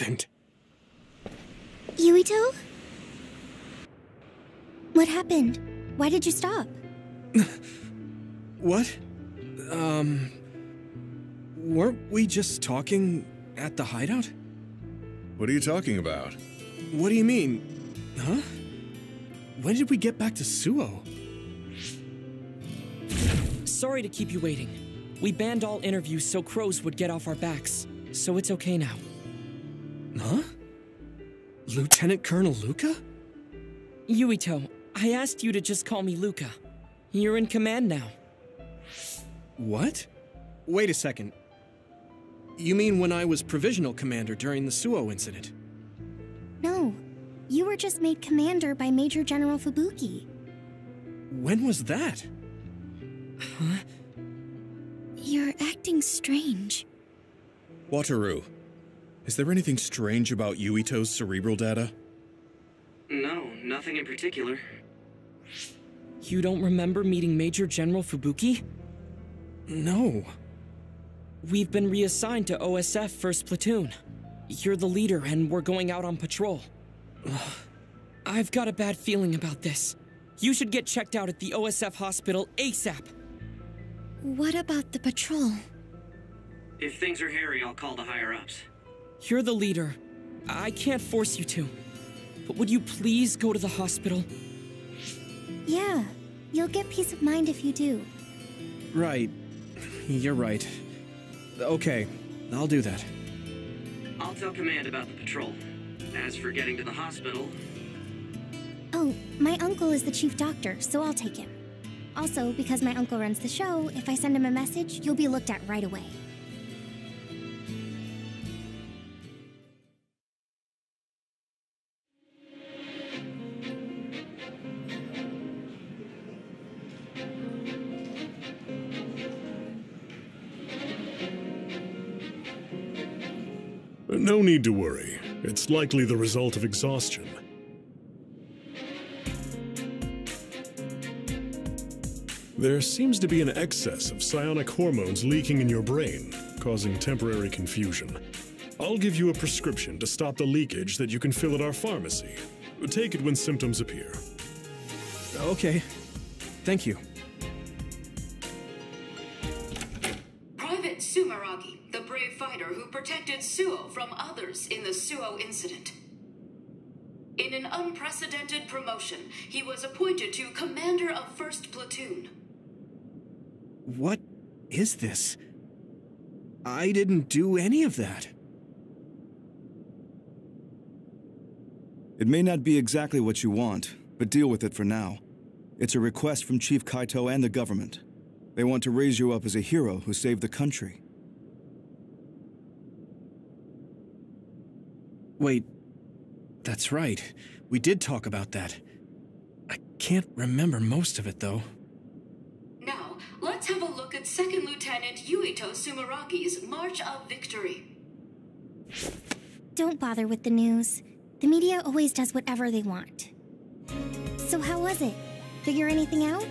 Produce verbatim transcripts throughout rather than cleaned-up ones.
happened? Yuito? What happened? Why did you stop? What? Um... Weren't we just talking at the hideout? What are you talking about? What do you mean? Huh? When did we get back to Suo? Sorry to keep you waiting. We banned all interviews so crows would get off our backs, so it's okay now. Huh? Lieutenant Colonel Luca? Yuito, I asked you to just call me Luca. You're in command now. What? Wait a second. You mean when I was provisional commander during the Suo incident? No. You were just made commander by Major General Fubuki. When was that? Huh? You're acting strange. Wataru, is there anything strange about Yuito's cerebral data? No, nothing in particular. You don't remember meeting Major General Fubuki? No. We've been reassigned to O S F First Platoon. You're the leader and we're going out on patrol. I've got a bad feeling about this. You should get checked out at the O S F hospital ASAP. What about the patrol? If things are hairy, I'll call the higher-ups. You're the leader. I can't force you to. But would you please go to the hospital? Yeah. You'll get peace of mind if you do. Right. You're right. Okay, I'll do that. I'll tell command about the patrol. As for getting to the hospital... Oh, my uncle is the chief doctor, so I'll take him. Also, because my uncle runs the show, if I send him a message, you'll be looked at right away. No need to worry. It's likely the result of exhaustion. There seems to be an excess of psionic hormones leaking in your brain, causing temporary confusion. I'll give you a prescription to stop the leakage that you can fill at our pharmacy. Take it when symptoms appear. Okay. Thank you. Private Sumeragi, the brave fighter who protected Suo from others in the Suo incident. In an unprecedented promotion, he was appointed to Commander of First Platoon. What is this? I didn't do any of that. It may not be exactly what you want, but deal with it for now. It's a request from Chief Kaito and the government. They want to raise you up as a hero who saved the country. Wait, that's right. We did talk about that. I can't remember most of it, though. Now, let's have a look at Second Lieutenant Yuito Sumeragi's March of Victory. Don't bother with the news. The media always does whatever they want. So how was it? Figure anything out?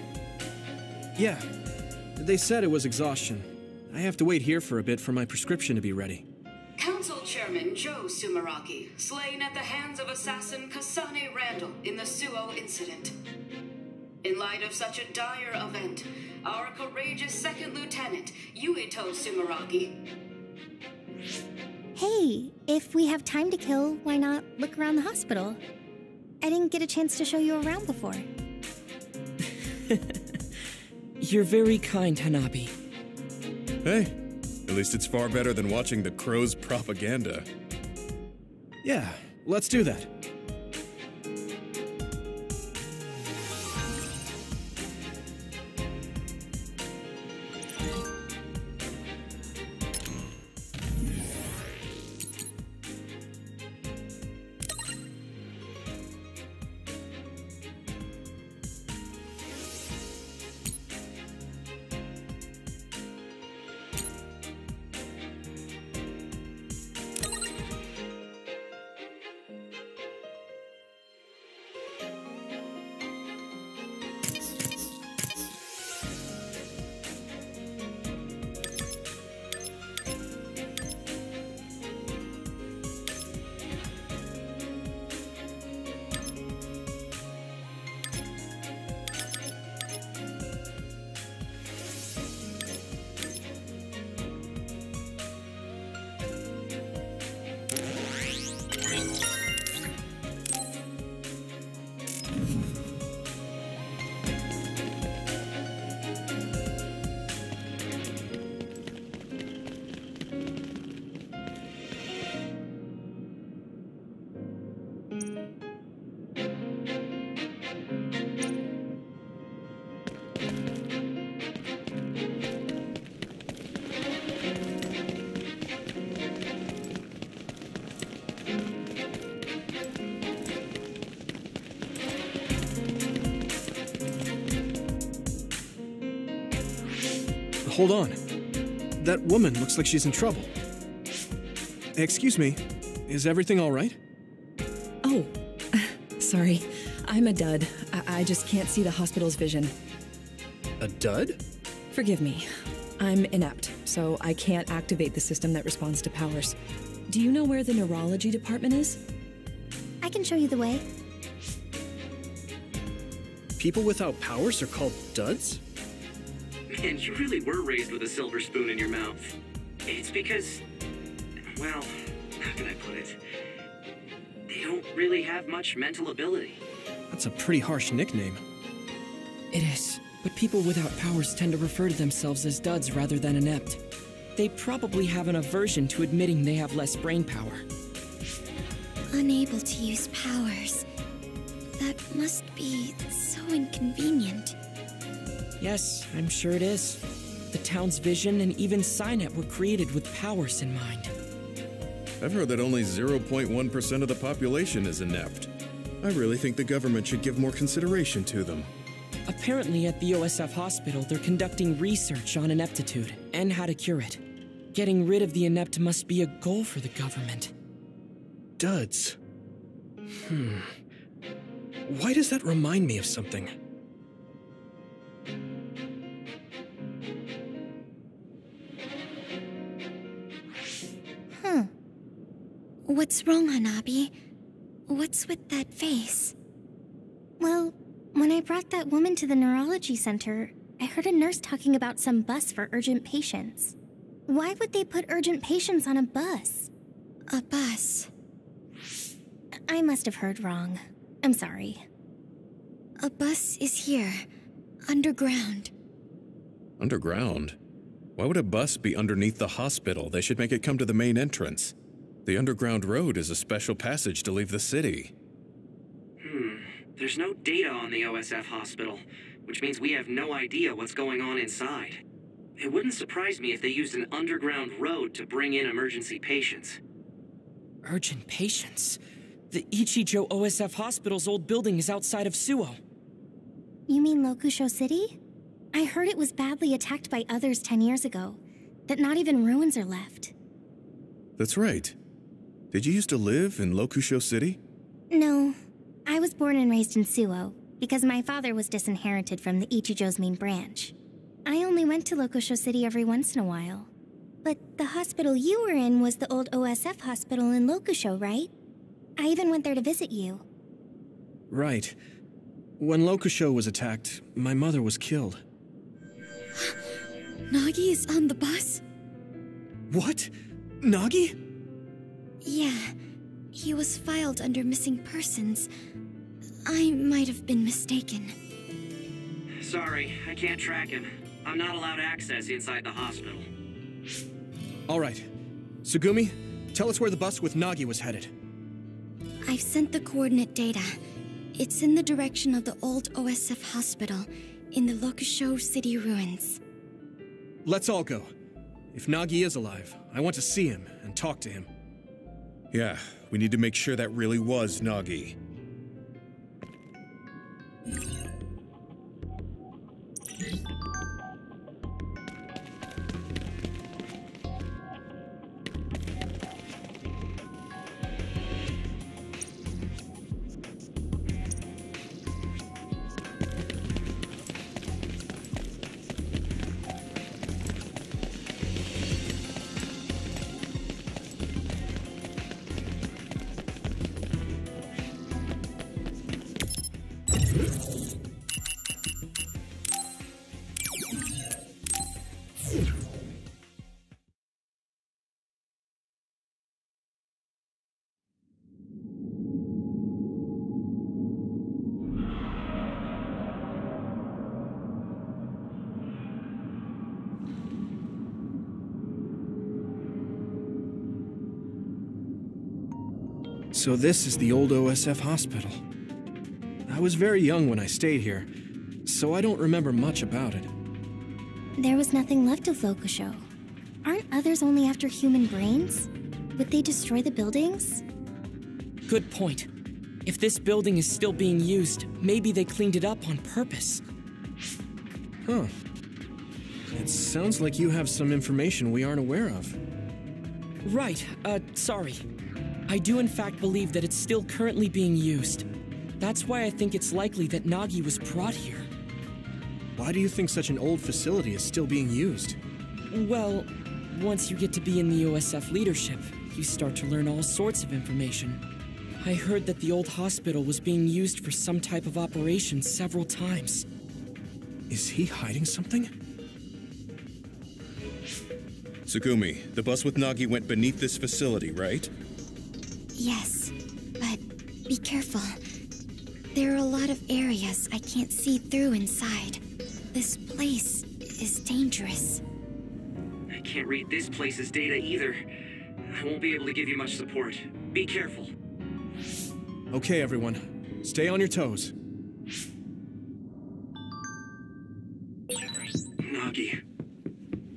Yeah. They said it was exhaustion. I have to wait here for a bit for my prescription to be ready. Council Chairman Joe Sumeragi, slain at the hands of assassin Kasane Randall in the Suo incident. In light of such a dire event, our courageous second lieutenant, Yuito Sumeragi... Hey, if we have time to kill, why not look around the hospital? I didn't get a chance to show you around before. You're very kind, Hanabi. Hey, at least it's far better than watching the crow's propaganda. Yeah, let's do that. hold on. That woman looks like she's in trouble. Excuse me, is everything all right? Oh, sorry. I'm a dud. I, I just can't see the hospital's vision. A dud? Forgive me. I'm inept, so I can't activate the system that responds to powers. Do you know where the neurology department is? I can show you the way. People without powers are called duds? Man, you really were raised with a silver spoon in your mouth. It's because, well, how can I put it? They don't really have much mental ability. That's a pretty harsh nickname. It is. But people without powers tend to refer to themselves as duds rather than inept. They probably have an aversion to admitting they have less brain power. Unable to use powers. That must be so inconvenient. Yes, I'm sure it is. The town's vision and even Signet were created with powers in mind. I've heard that only zero point one percent of the population is inept. I really think the government should give more consideration to them. Apparently, at the O S F hospital, they're conducting research on ineptitude and how to cure it. Getting rid of the inept must be a goal for the government. Duds. Hmm. Why does that remind me of something? Huh. What's wrong, Hanabi? What's with that face? Well, when I brought that woman to the neurology center, I heard a nurse talking about some bus for urgent patients. Why would they put urgent patients on a bus? A bus. I must have heard wrong. I'm sorry. A bus is here. Underground. Underground? Why would a bus be underneath the hospital? They should make it come to the main entrance. The underground road is a special passage to leave the city. There's no data on the O S F hospital, which means we have no idea what's going on inside. It wouldn't surprise me if they used an underground road to bring in emergency patients. Urgent patients? The Ichijo O S F hospital's old building is outside of Suo. You mean Lokusho City? I heard it was badly attacked by others ten years ago, that not even ruins are left. That's right. Did you used to live in Lokusho City? No. I was born and raised in Suo, because my father was disinherited from the Ichijo's main branch. I only went to Lokusho City every once in a while. But the hospital you were in was the old O S F hospital in Lokusho, right? I even went there to visit you. Right. When Lokusho was attacked, my mother was killed. Nagi is on the bus? What? Nagi? Yeah. He was filed under missing persons. I might have been mistaken. Sorry, I can't track him. I'm not allowed access inside the hospital. All right. Tsugumi, tell us where the bus with Nagi was headed. I've sent the coordinate data. It's in the direction of the old O S F hospital, in the Lokusho City ruins. Let's all go. If Nagi is alive, I want to see him and talk to him. Yeah, we need to make sure that really was Nagi. So this is the old O S F hospital. I was very young when I stayed here, so I don't remember much about it. There was nothing left of Lokusho. Aren't others only after human brains? Would they destroy the buildings? Good point. If this building is still being used, maybe they cleaned it up on purpose. Huh. It sounds like you have some information we aren't aware of. Right, uh, sorry. I do in fact believe that it's still currently being used. That's why I think it's likely that Nagi was brought here. Why do you think such an old facility is still being used? Well, once you get to be in the O S F leadership, you start to learn all sorts of information. I heard that the old hospital was being used for some type of operation several times. Is he hiding something? Tsugumi, the bus with Nagi went beneath this facility, right? Yes, but be careful. There are a lot of areas I can't see through inside. This place is dangerous. I can't read this place's data either. I won't be able to give you much support. Be careful. Okay, everyone. Stay on your toes. Nagi,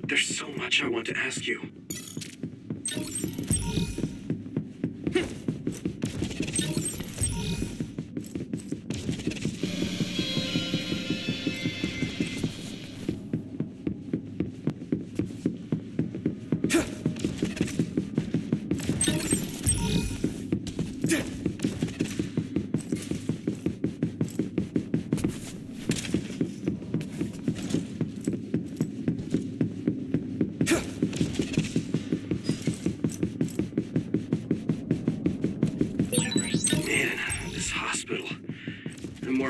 there's so much I want to ask you.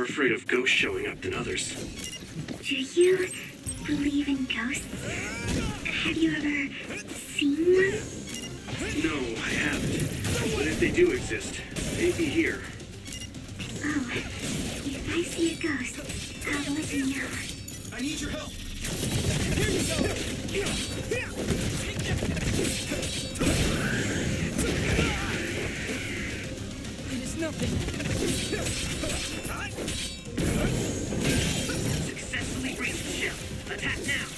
Afraid of ghosts showing up than others. Do you believe in ghosts? Have you ever seen one? No, I haven't. But if they do exist, they'd be here. Oh, if I see a ghost, I'll let you know. I need your help. Here you go. It is nothing. Successfully raised the ship. Attack now.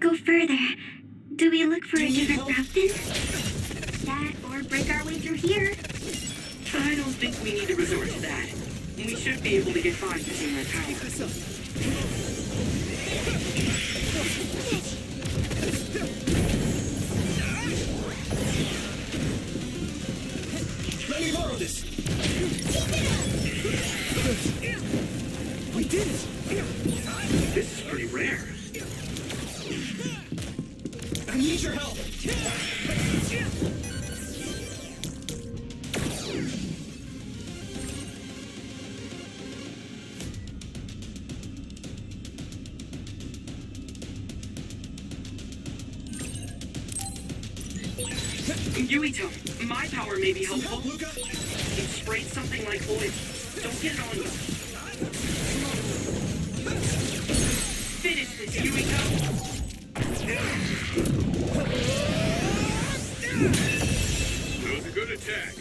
Go further. Do we look for a different route then? That or break our way through here? I don't think we need to resort to that. We should be able to get by using our power. Let me borrow this. We did it. This is pretty rare. I need your help! Yuito, my power may be helpful. It sprayed something like oil. Don't get it on you. Finish this, Yuito! That was a good attack.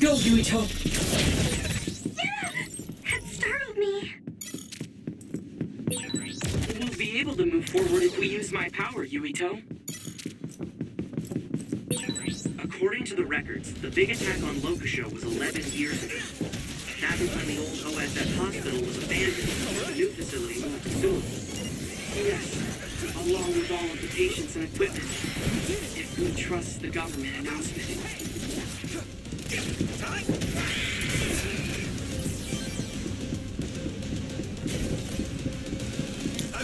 Go, Yuito. That startled me. We'll be able to move forward if we use my power, Yuito. According to the records, the big attack on Lokusho was eleven years ago. That was when the old O S F hospital was abandoned and the new facility moved to Suo. Yes, along with all of the patients and equipment. If we trust the government announcement. I'm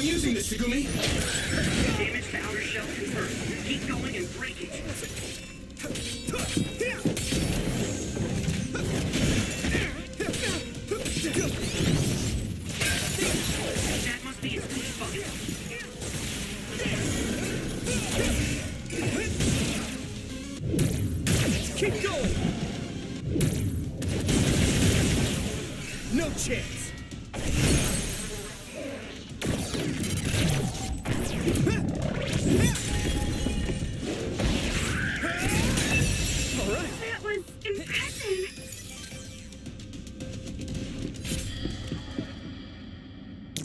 using this, Tsugumi. Damage to outer shell confirmed. Keep going and break it. That must be its blue bucket. Keep going. No chance.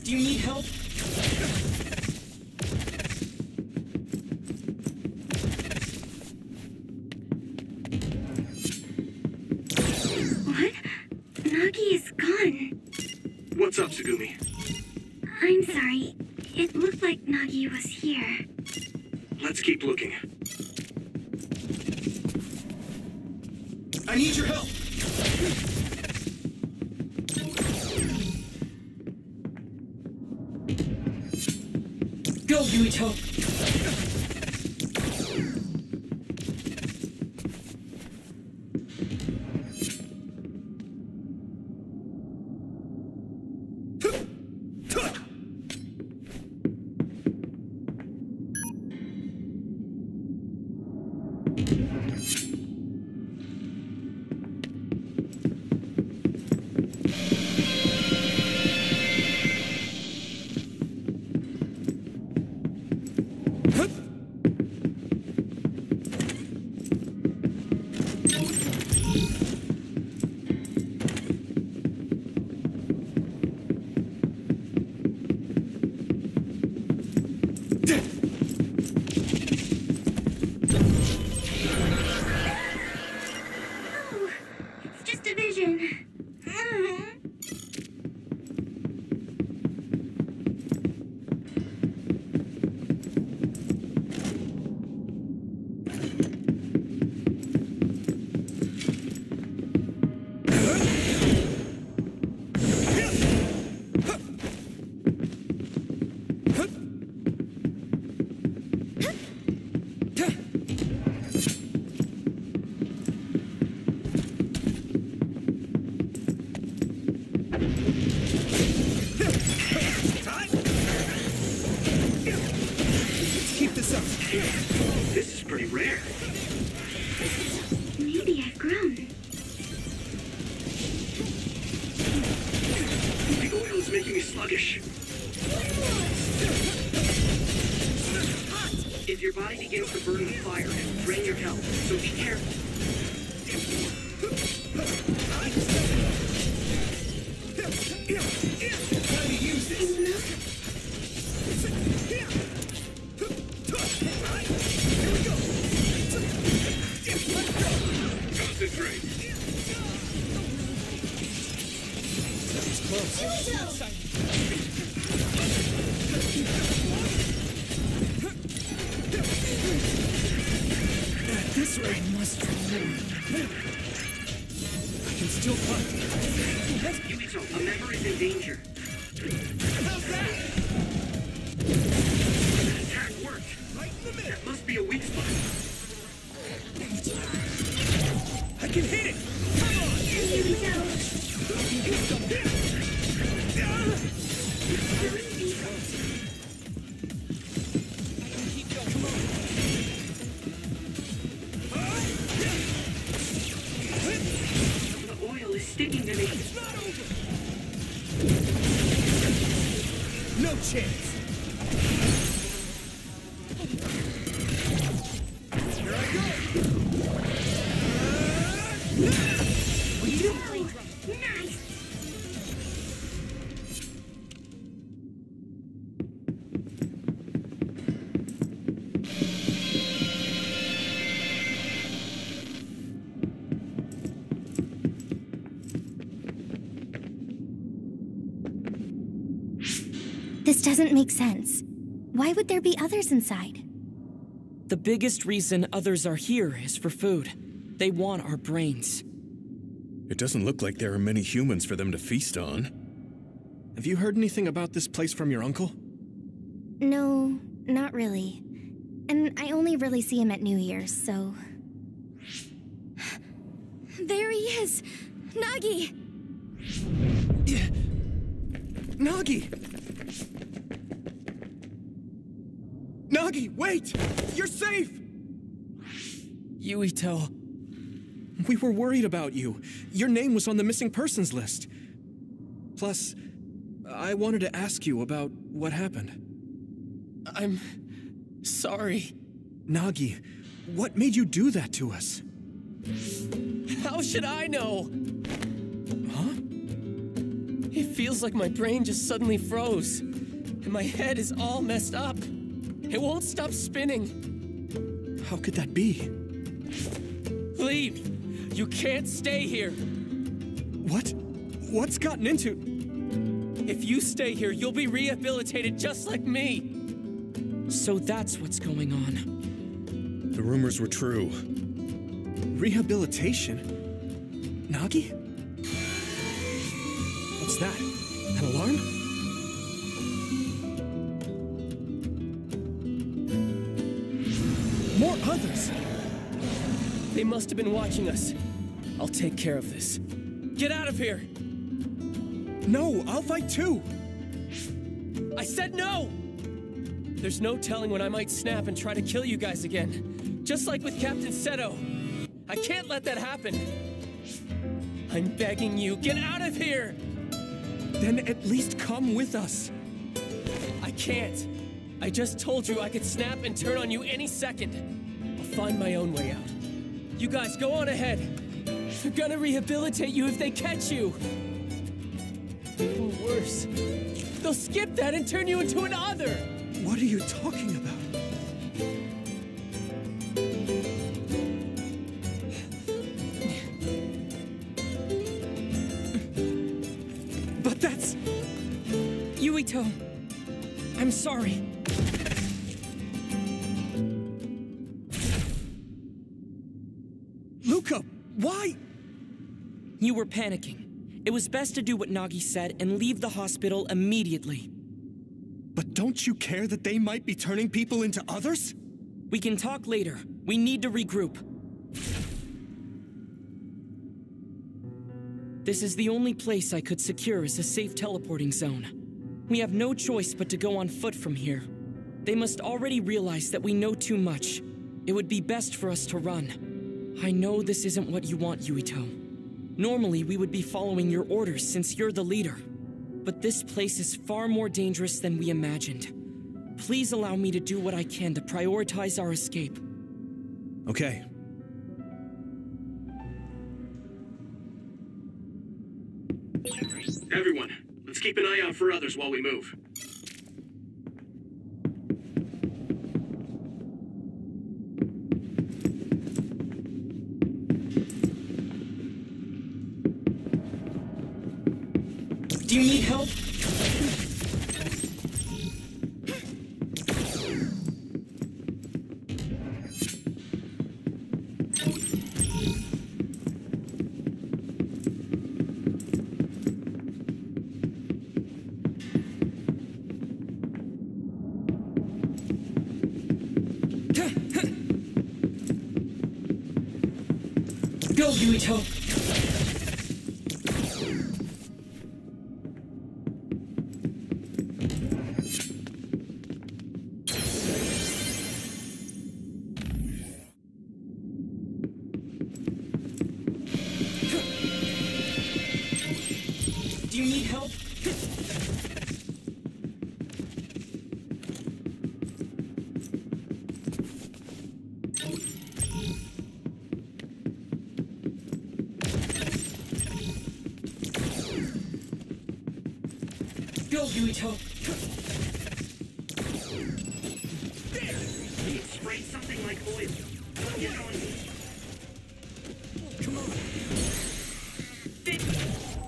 Do you need help? What? Nagi is gone. What's up, Tsugumi? I'm sorry. It looked like Nagi was here. Let's keep looking. I need your help! Go, Yuito! Here I go! Uh, This doesn't make sense. Why would there be others inside? The biggest reason others are here is for food. They want our brains. It doesn't look like there are many humans for them to feast on. Have you heard anything about this place from your uncle? No, not really. And I only really see him at New Year's, so... There he is! Nagi! Nagi! Nagi, wait! You're safe! Yuito... We were worried about you. Your name was on the missing persons list. Plus, I wanted to ask you about what happened. I'm... sorry. Nagi, what made you do that to us? How should I know? Huh? It feels like my brain just suddenly froze, and my head is all messed up. It won't stop spinning. How could that be? Leave! You can't stay here! What? What's gotten into... If you stay here, you'll be rehabilitated just like me! So that's what's going on. The rumors were true. Rehabilitation? Nagi? What's that? An alarm? More others! They must have been watching us. I'll take care of this. Get out of here! No, I'll fight too! I said no! There's no telling when I might snap and try to kill you guys again. Just like with Captain Seto. I can't let that happen. I'm begging you, get out of here! Then at least come with us. I can't. I just told you I could snap and turn on you any second. I'll find my own way out. You guys, go on ahead. They're gonna rehabilitate you if they catch you. Or worse, they'll skip that and turn you into an other. What are you talking about? But that's... Yuito, I'm sorry. Luca, why? You were panicking. It was best to do what Nagi said and leave the hospital immediately. But don't you care that they might be turning people into others? We can talk later. We need to regroup. This is the only place I could secure as a safe teleporting zone. We have no choice but to go on foot from here. They must already realize that we know too much. It would be best for us to run. I know this isn't what you want, Yuito. Normally, we would be following your orders since you're the leader. But this place is far more dangerous than we imagined. Please allow me to do what I can to prioritize our escape. Okay. Everyone, let's keep an eye out for others while we move. Do you need help? Go, Yuito!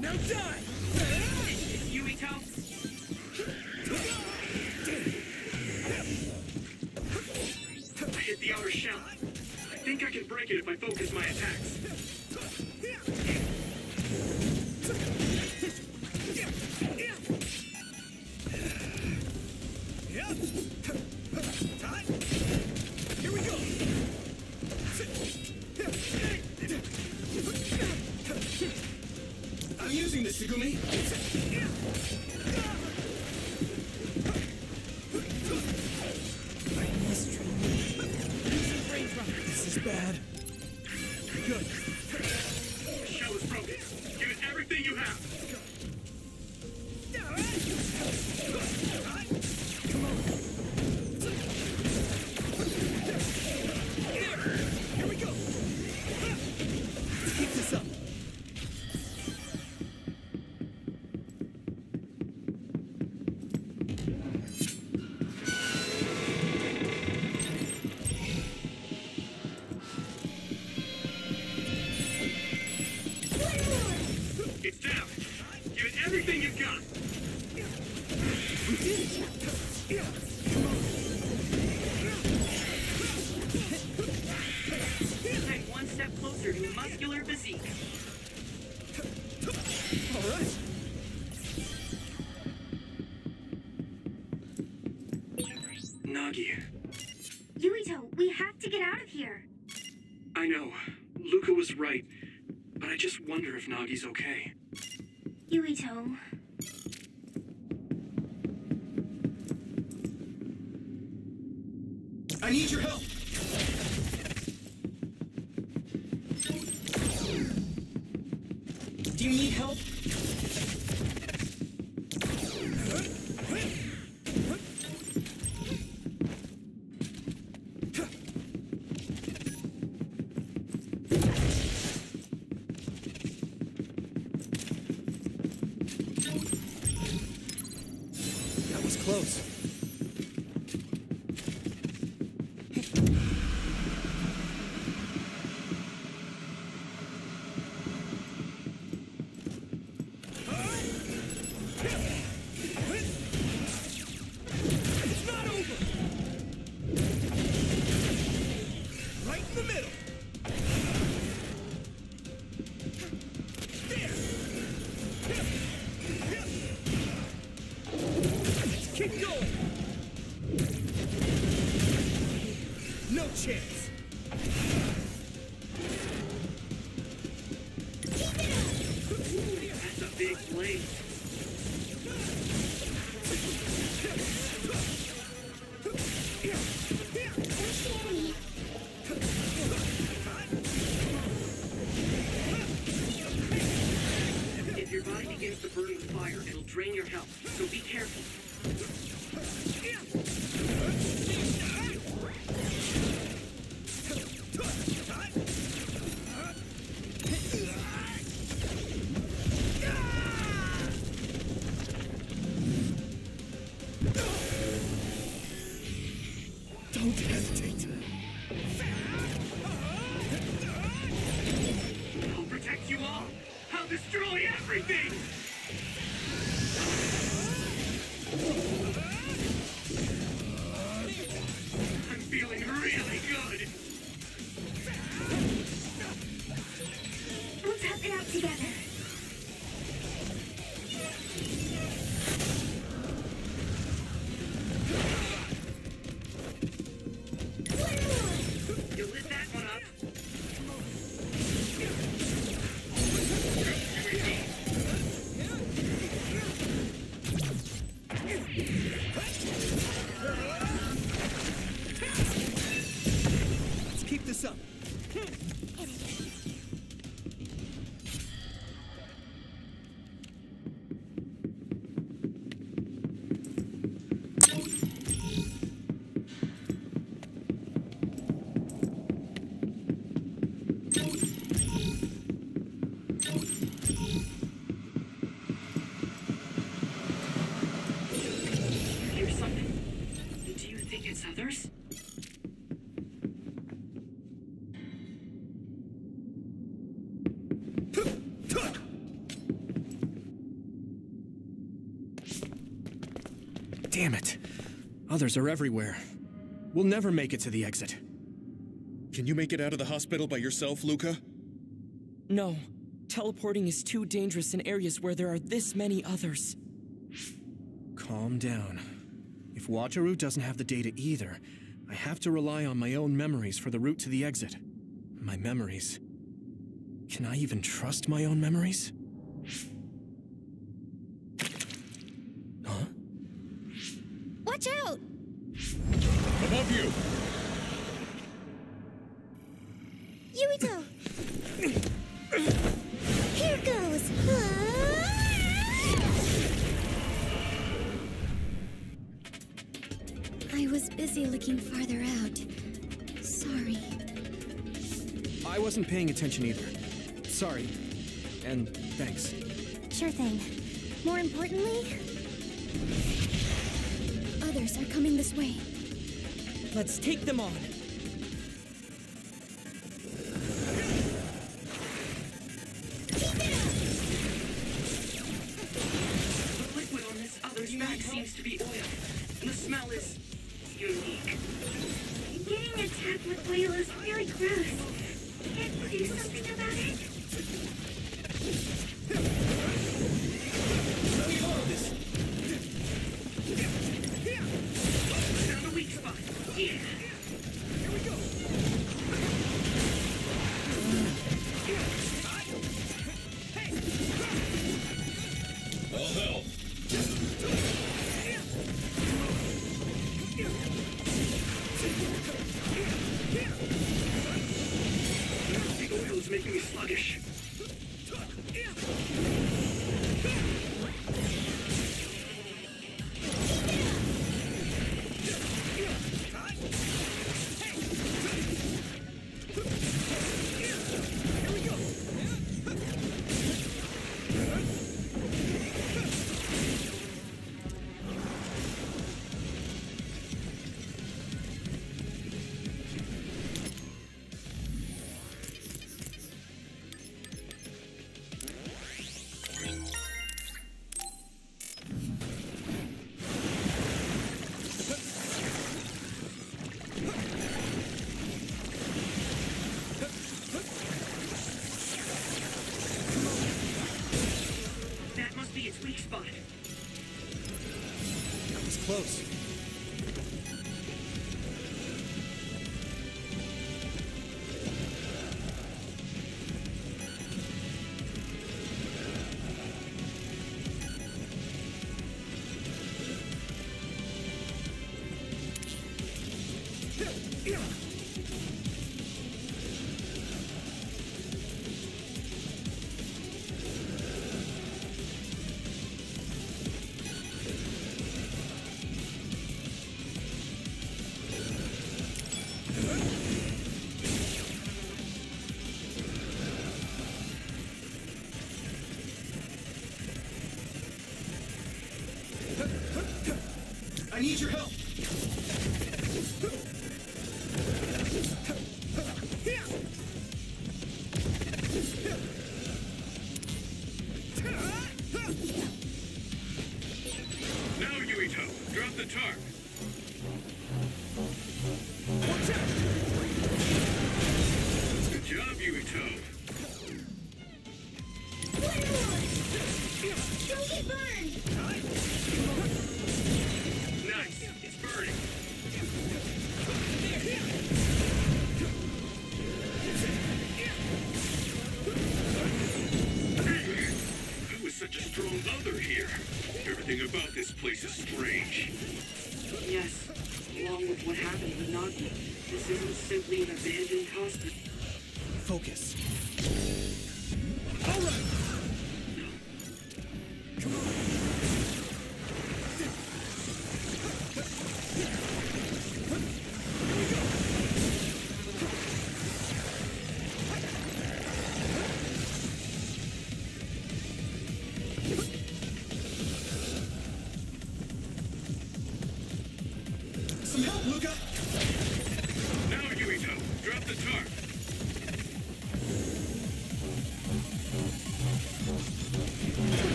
Now die! Yuito! I focus my attacks. Here we go. I'm using this, Tsugumi. Bad. Good. The shell is broken. Give it everything you have. All right. Come on. Here we go. Let's keep this up. Right, but I just wonder if Nagi's okay. Yuito. I need your help! Do you need help? Damn it. Others are everywhere. We'll never make it to the exit. Can you make it out of the hospital by yourself, Luca? No. Teleporting is too dangerous in areas where there are this many others. Calm down. If Wataru doesn't have the data either, I have to rely on my own memories for the route to the exit. My memories... Can I even trust my own memories? Huh? Watch out! Above you! Yuito! Here goes! I was busy looking farther out. Sorry. I wasn't paying attention either. Sorry. And thanks. Sure thing. More importantly... Others are coming this way. Let's take them on. The liquid on this other's back seems to be oil, and the smell is unique. Getting attacked with oil is really gross. Can't we do something about it? We love this. Found a weak spot. Yeah. Here we go. Hey. All hell. The oil is making me sluggish. I need your help! Now, Yuito, drop the tarp.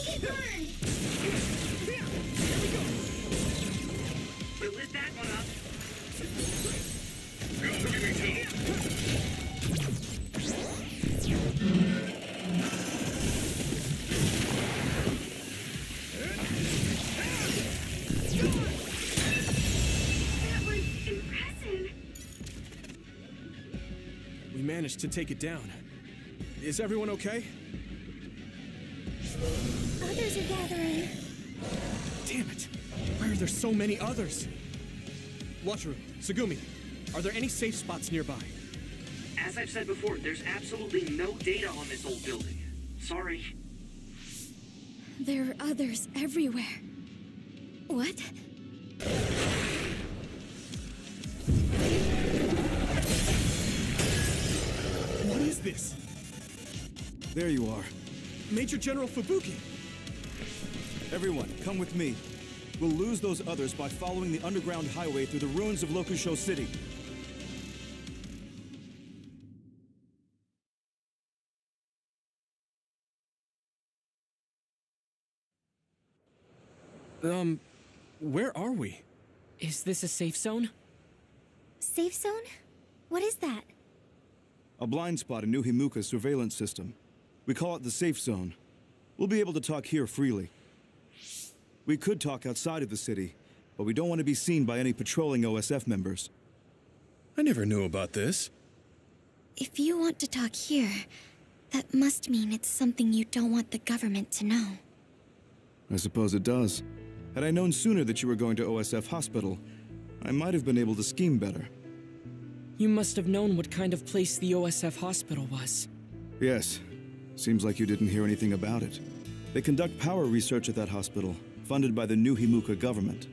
Please burn! There we go! We'll lift that one up. Go, give me two. That was impressive. We managed to take it down. Is everyone okay? Others are gathering. Damn it! Why are there so many others? Wataru, Tsugumi, are there any safe spots nearby? As I've said before, there's absolutely no data on this old building. Sorry. There are others everywhere. What? What is this? There you are. Major General Fubuki! Everyone, come with me. We'll lose those others by following the underground highway through the ruins of Lokusho City. Um, where are we? Is this a safe zone? Safe zone? What is that? A blind spot in New Himuka's surveillance system. We call it the safe zone. We'll be able to talk here freely. We could talk outside of the city, but we don't want to be seen by any patrolling O S F members. I never knew about this. If you want to talk here, that must mean it's something you don't want the government to know. I suppose it does. Had I known sooner that you were going to O S F Hospital, I might have been able to scheme better. You must have known what kind of place the O S F Hospital was. Yes. Seems like you didn't hear anything about it. They conduct power research at that hospital, funded by the New Himuka government.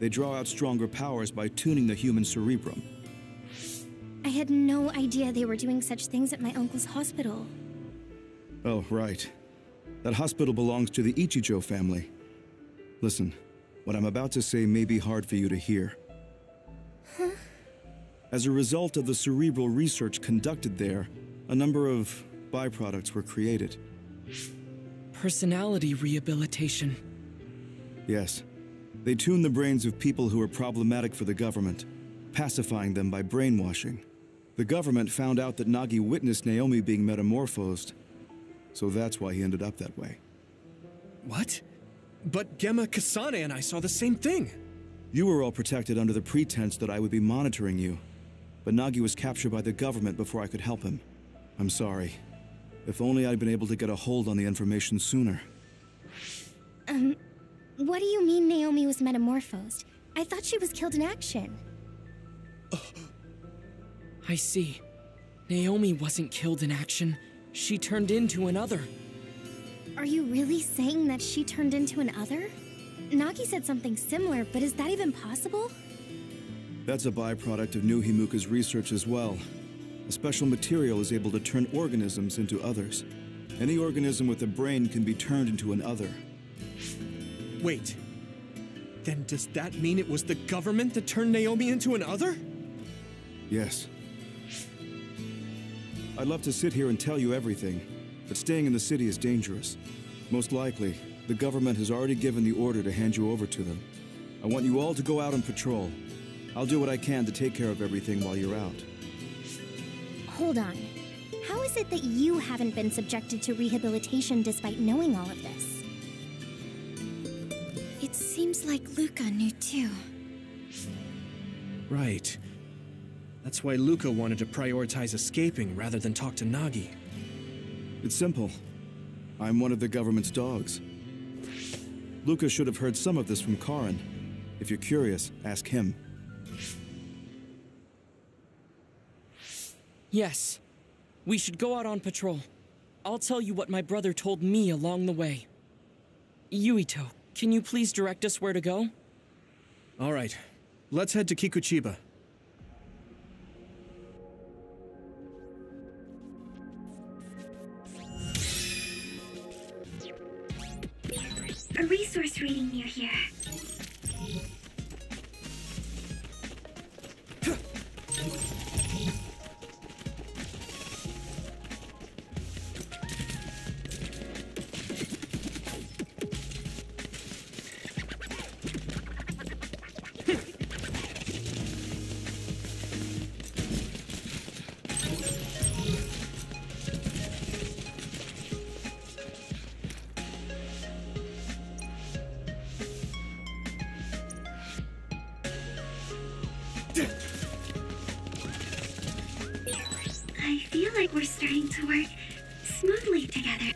They draw out stronger powers by tuning the human cerebrum. I had no idea they were doing such things at my uncle's hospital. Oh, right. That hospital belongs to the Ichijo family. Listen, what I'm about to say may be hard for you to hear. Huh? As a result of the cerebral research conducted there, a number of byproducts were created. Personality rehabilitation. Yes. They tune the brains of people who are problematic for the government, pacifying them by brainwashing. The government found out that Nagi witnessed Naomi being metamorphosed, so that's why he ended up that way. What? But Gemma, Kasane and I saw the same thing! You were all protected under the pretense that I would be monitoring you, but Nagi was captured by the government before I could help him. I'm sorry. If only I'd been able to get a hold on the information sooner. Um, what do you mean Naomi was metamorphosed? I thought she was killed in action. I see. Naomi wasn't killed in action. She turned into another. Are you really saying that she turned into another? Nagi said something similar, but is that even possible? That's a byproduct of New Himuka's research as well. A special material is able to turn organisms into others. Any organism with a brain can be turned into an other. Wait. Then does that mean it was the government that turned Naomi into an other? Yes. I'd love to sit here and tell you everything, but staying in the city is dangerous. Most likely, the government has already given the order to hand you over to them. I want you all to go out and patrol. I'll do what I can to take care of everything while you're out. Hold on. How is it that you haven't been subjected to rehabilitation despite knowing all of this? It seems like Luca knew too. Right. That's why Luca wanted to prioritize escaping rather than talk to Nagi. It's simple. I'm one of the government's dogs. Luca should have heard some of this from Karin. If you're curious, ask him. Yes. We should go out on patrol. I'll tell you what my brother told me along the way. Yuito, can you please direct us where to go? All right. Let's head to Kikuchiba. A resource reading near here. like we're starting to work smoothly together.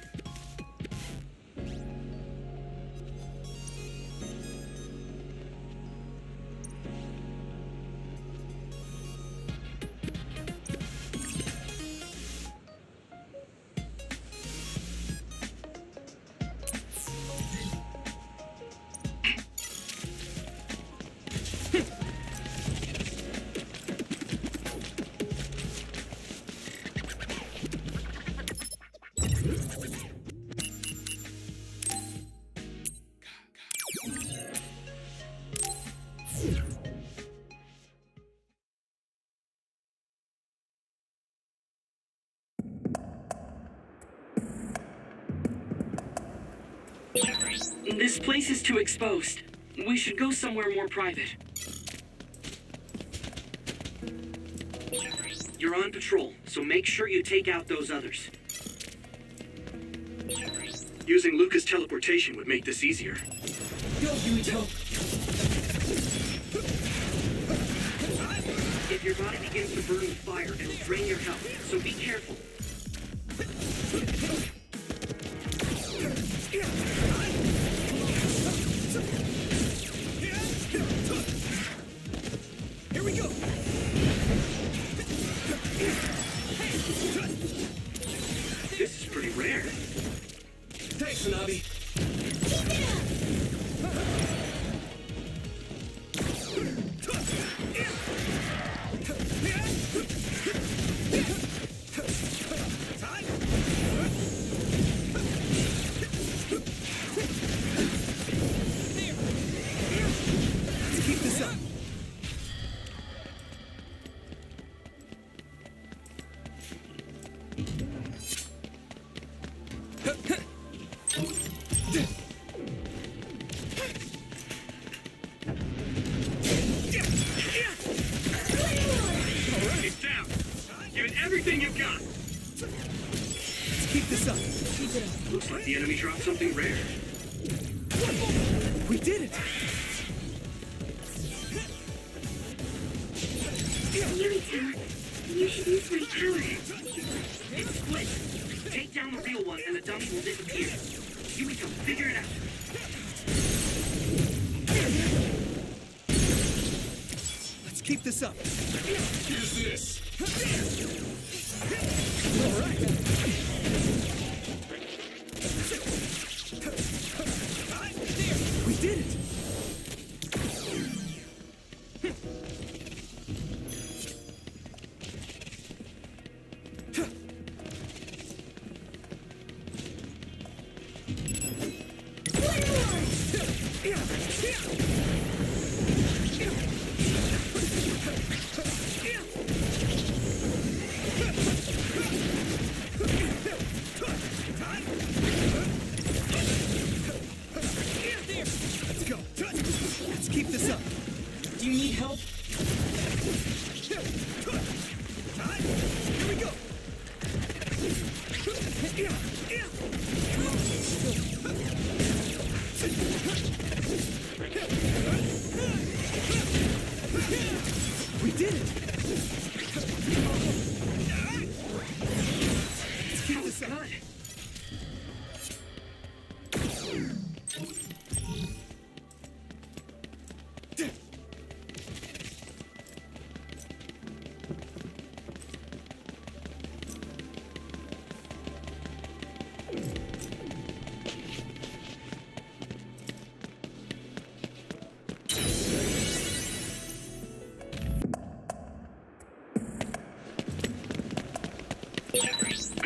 This place is too exposed. We should go somewhere more private. You're on patrol, so make sure you take out those others. Using Luca's teleportation would make this easier. Yo, Yuito. If your body begins to burn with fire, it'll drain your health, so be careful.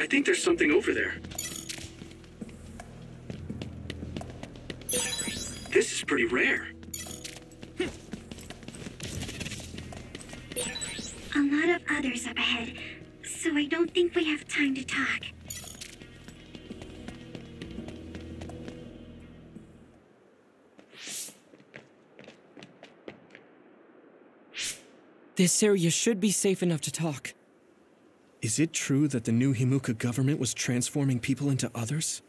I think there's something over there. This is pretty rare. A lot of others up ahead, so I don't think we have time to talk. This area should be safe enough to talk. Is it true that the new Himuka government was transforming people into others?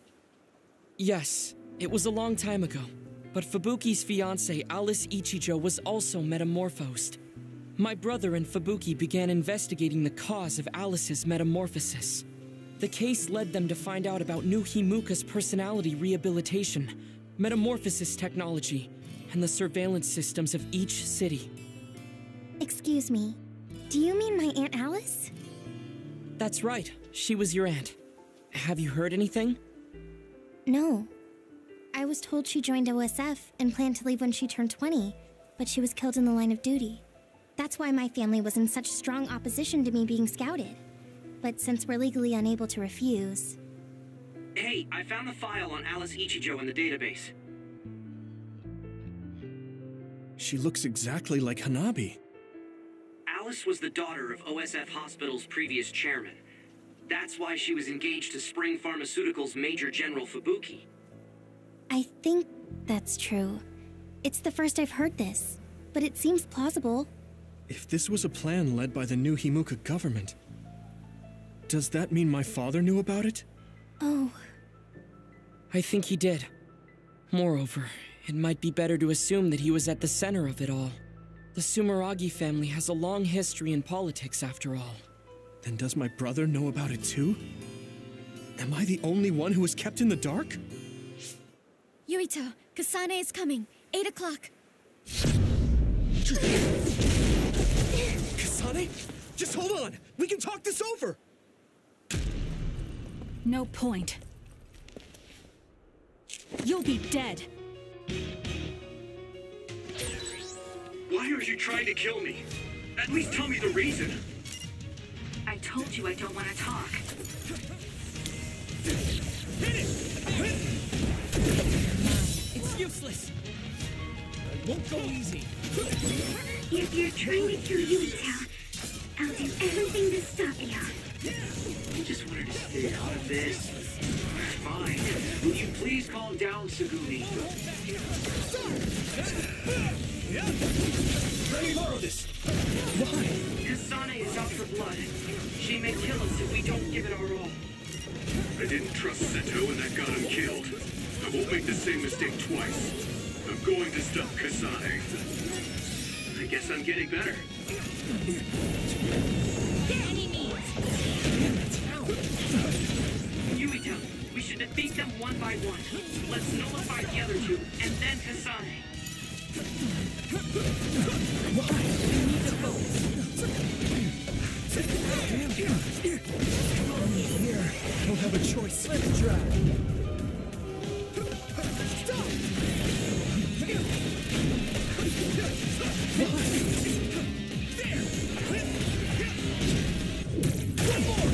Yes, it was a long time ago, but Fubuki's fiancée Alice Ichijo was also metamorphosed. My brother and Fubuki began investigating the cause of Alice's metamorphosis. The case led them to find out about new Himuka's personality rehabilitation, metamorphosis technology, and the surveillance systems of each city. Excuse me, do you mean my Aunt Alice? That's right, she was your aunt. Have you heard anything? No. I was told she joined O S F and planned to leave when she turned twenty, but she was killed in the line of duty. That's why my family was in such strong opposition to me being scouted. But since we're legally unable to refuse... Hey, I found the file on Alice Ichijo in the database. She looks exactly like Hanabi. Alice was the daughter of O S F Hospital's previous chairman. That's why she was engaged to Spring Pharmaceuticals Major General Fubuki. I think that's true. It's the first I've heard this, but it seems plausible. If this was a plan led by the new Himuka government, does that mean my father knew about it? Oh. I think he did. Moreover, it might be better to assume that he was at the center of it all. The Sumeragi family has a long history in politics, after all. Then does my brother know about it too? Am I the only one who was kept in the dark? Yuito, Kasane is coming. Eight o'clock. Kasane? Just hold on! We can talk this over! No point. You'll be dead. Why are you trying to kill me? At least tell me the reason. I told you I don't want to talk. Hit it! Hit it! It's useless. It won't go easy. If you're trying to kill Yuito, I'll do everything to stop you. I just wanted to stay out of this. Fine. Will you please calm down, Tsugumi? Let me borrow this. Why? Kasane is out for blood. She may kill us if we don't give it our all. I didn't trust Seto and that got him killed. I won't make the same mistake twice. I'm going to stop Kasane. I guess I'm getting better. Any means. Yuito, we should defeat them one by one. Let's nullify the other two, and then Kasane. Why? We need the votes. Here, we'll have a choice. Let's try. Stop! There! One more!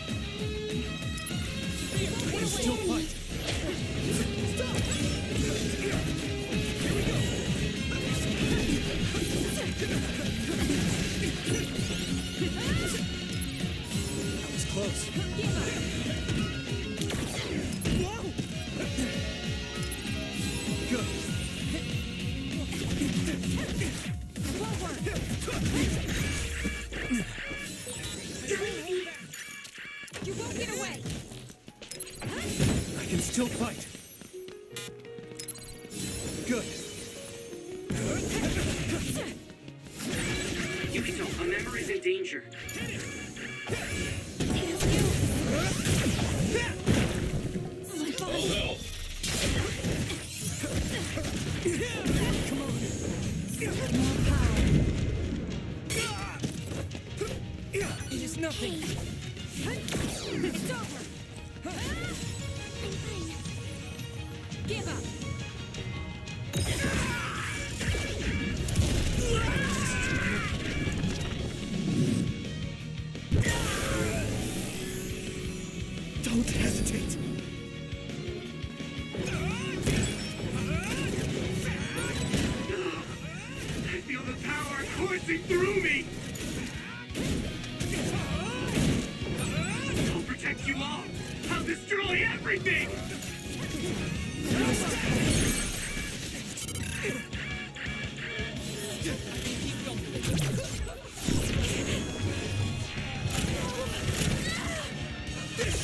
Still fight. Stop. Here we go. That was close. Whoa. Good. You won't get away. I can still fight. Good. You can tell a member is in danger. All help. Come on. More power. It is nothing. It's over. I'm fine. Give up. Don't hesitate. I feel the power coursing through me. I'll protect you all. I'll destroy everything! This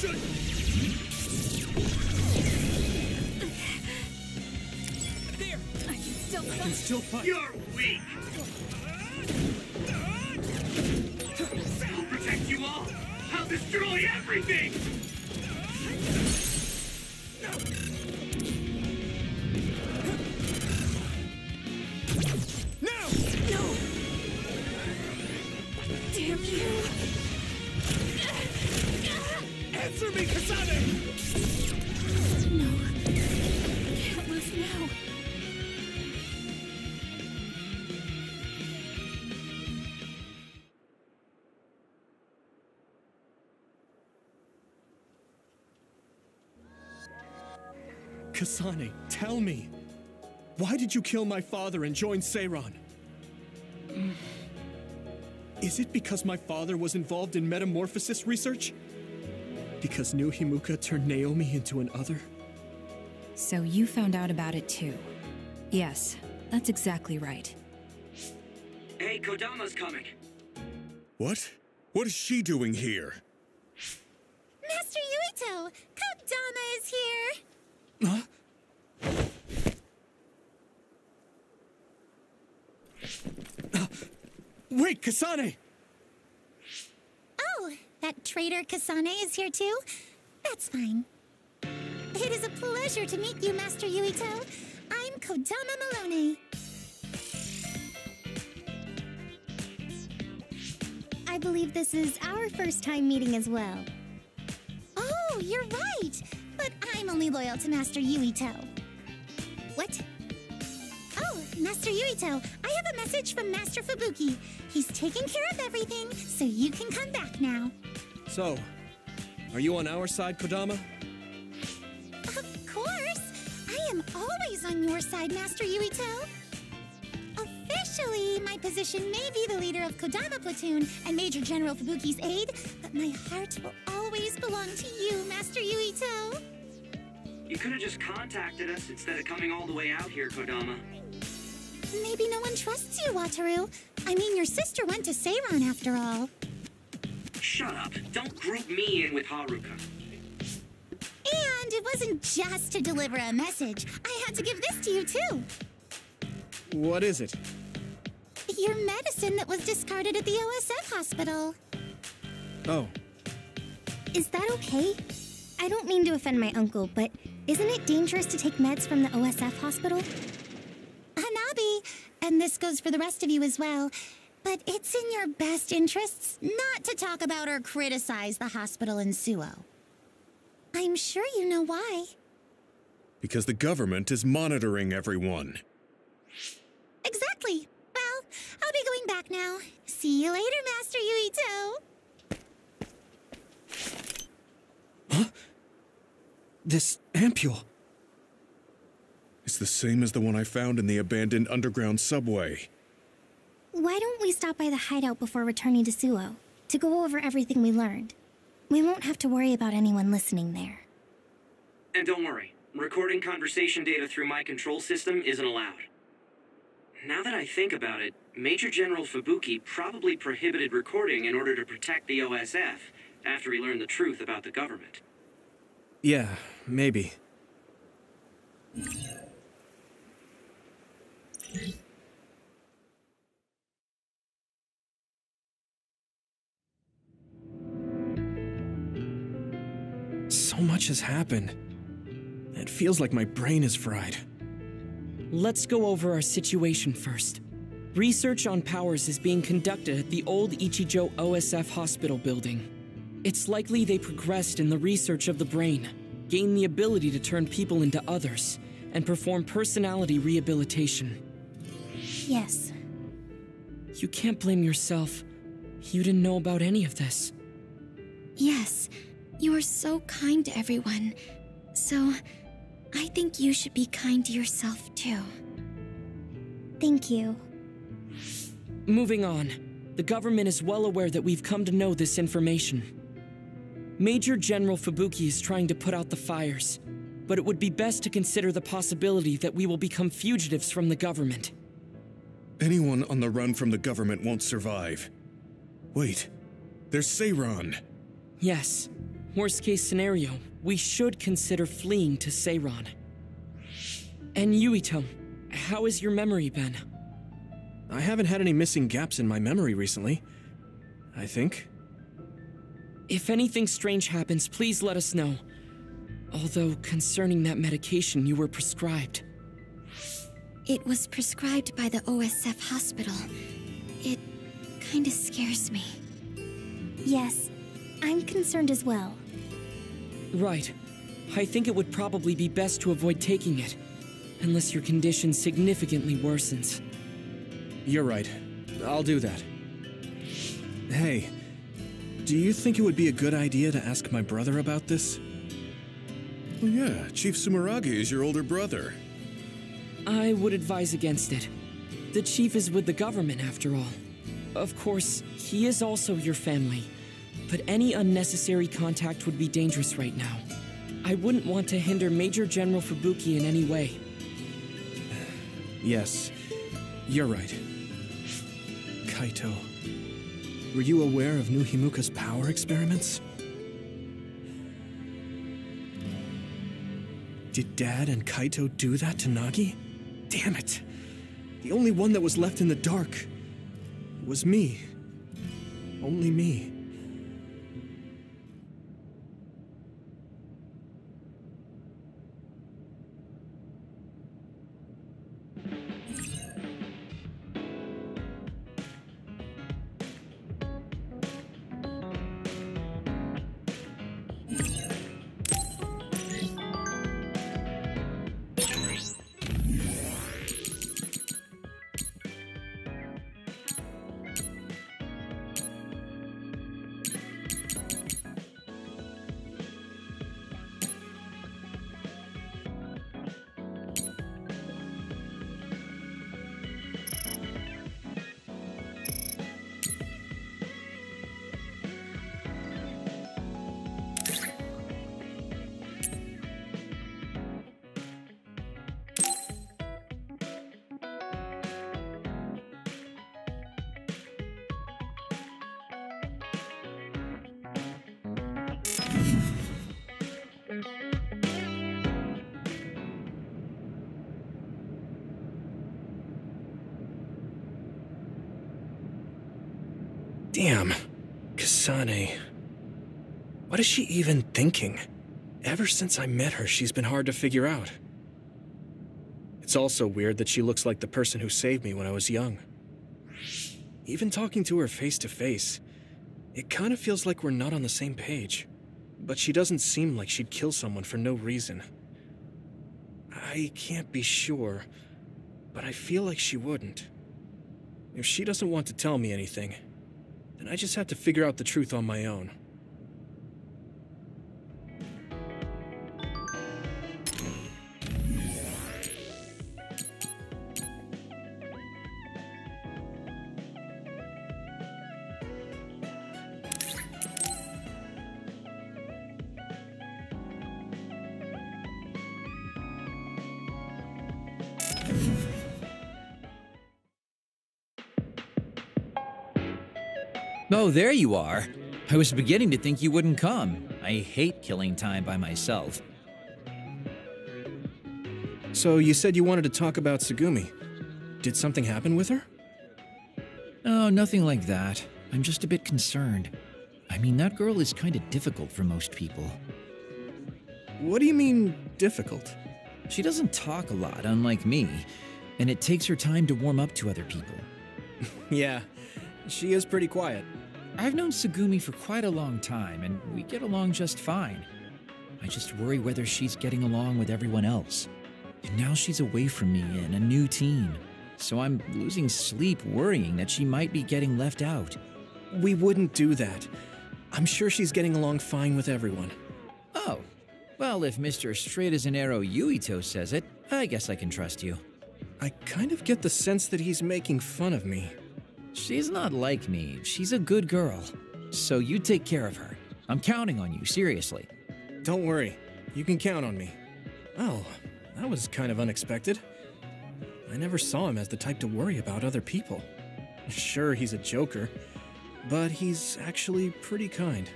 should... There! I can still fight. I can still fight. You're weak! destroy everything! No! No! Damn you! Answer me, Kasane! No. I can't lose now. Kasane, tell me, why did you kill my father and join Seiran? Mm. Is it because my father was involved in metamorphosis research? Because new Himuka turned Naomi into an other? So you found out about it too. Yes, that's exactly right. Hey, Kodama's coming. What? What is she doing here? Master Yuito, Kodama is here! Huh? Uh, wait, Kasane! Oh, that traitor Kasane is here too? That's fine. It is a pleasure to meet you, Master Yuito. I'm Kodama Malone. I believe this is our first time meeting as well. Oh, you're right! But I'm only loyal to Master Yuito. What? Oh, Master Yuito, I have a message from Master Fubuki. He's taking care of everything, so you can come back now. So, are you on our side, Kodama? Of course! I am always on your side, Master Yuito. Officially, my position may be the leader of Kodama Platoon and Major General Fubuki's aide, but my heart will always belong to you, Master Yuito. You could have just contacted us instead of coming all the way out here, Kodama. Maybe no one trusts you, Wataru. I mean, your sister went to Seiran after all. Shut up. Don't group me in with Haruka. And it wasn't just to deliver a message. I had to give this to you, too. What is it? Your medicine that was discarded at the O S F hospital. Oh. Is that okay? I don't mean to offend my uncle, but isn't it dangerous to take meds from the O S F hospital? Hanabi, and this goes for the rest of you as well, but it's in your best interests not to talk about or criticize the hospital in Suo. I'm sure you know why. Because the government is monitoring everyone. Exactly. Well, I'll be going back now. See you later, Master Yuito. Huh? This ampule... It's the same as the one I found in the abandoned underground subway. Why don't we stop by the hideout before returning to Suo, to go over everything we learned? We won't have to worry about anyone listening there. And don't worry, recording conversation data through my control system isn't allowed. Now that I think about it, Major General Fubuki probably prohibited recording in order to protect the O S F. After he learned the truth about the government. Yeah, maybe. So much has happened. It feels like my brain is fried. Let's go over our situation first. Research on powers is being conducted at the old Ichijo O S F hospital building. It's likely they progressed in the research of the brain, gained the ability to turn people into others, and perform personality rehabilitation. Yes. You can't blame yourself. You didn't know about any of this. Yes. You are so kind to everyone. So, I think you should be kind to yourself, too. Thank you. Moving on. The government is well aware that we've come to know this information. Major General Fubuki is trying to put out the fires, but it would be best to consider the possibility that we will become fugitives from the government. Anyone on the run from the government won't survive. Wait, there's Seiran. Yes. Worst case scenario, we should consider fleeing to Seiran. And Yuito, how has your memory been? I haven't had any missing gaps in my memory recently, I think. If anything strange happens, please let us know. Although, concerning that medication you were prescribed... It was prescribed by the O S F hospital. It kinda scares me. Yes, I'm concerned as well. Right. I think it would probably be best to avoid taking it, unless your condition significantly worsens. You're right. I'll do that. Hey, do you think it would be a good idea to ask my brother about this? Yeah, Chief Sumeragi is your older brother. I would advise against it. The chief is with the government, after all. Of course, he is also your family, but any unnecessary contact would be dangerous right now. I wouldn't want to hinder Major General Fubuki in any way. Yes, you're right. Kaito, were you aware of New Himuka's power experiments? Did Dad and Kaito do that to Nagi? Damn it! The only one that was left in the dark was me. Only me. Damn, Kasane. What is she even thinking? Ever since I met her, she's been hard to figure out. It's also weird that she looks like the person who saved me when I was young. Even talking to her face to face, it kind of feels like we're not on the same page. But she doesn't seem like she'd kill someone for no reason. I can't be sure, but I feel like she wouldn't. If she doesn't want to tell me anything, and I just have to figure out the truth on my own. Oh, there you are. I was beginning to think you wouldn't come. I hate killing time by myself. So you said you wanted to talk about Tsugumi. Did something happen with her? Oh, nothing like that. I'm just a bit concerned. I mean, that girl is kind of difficult for most people. What do you mean, difficult? She doesn't talk a lot, unlike me, and it takes her time to warm up to other people. Yeah, she is pretty quiet. I've known Tsugumi for quite a long time, and we get along just fine. I just worry whether she's getting along with everyone else. And now she's away from me in a new team, so I'm losing sleep worrying that she might be getting left out. We wouldn't do that. I'm sure she's getting along fine with everyone. Oh, well, if Mister Straight as an Arrow Yuito says it, I guess I can trust you. I kind of get the sense that he's making fun of me. She's not like me. She's a good girl. So you take care of her. I'm counting on you, seriously. Don't worry. You can count on me. Oh, that was kind of unexpected. I never saw him as the type to worry about other people. Sure, he's a joker, but he's actually pretty kind.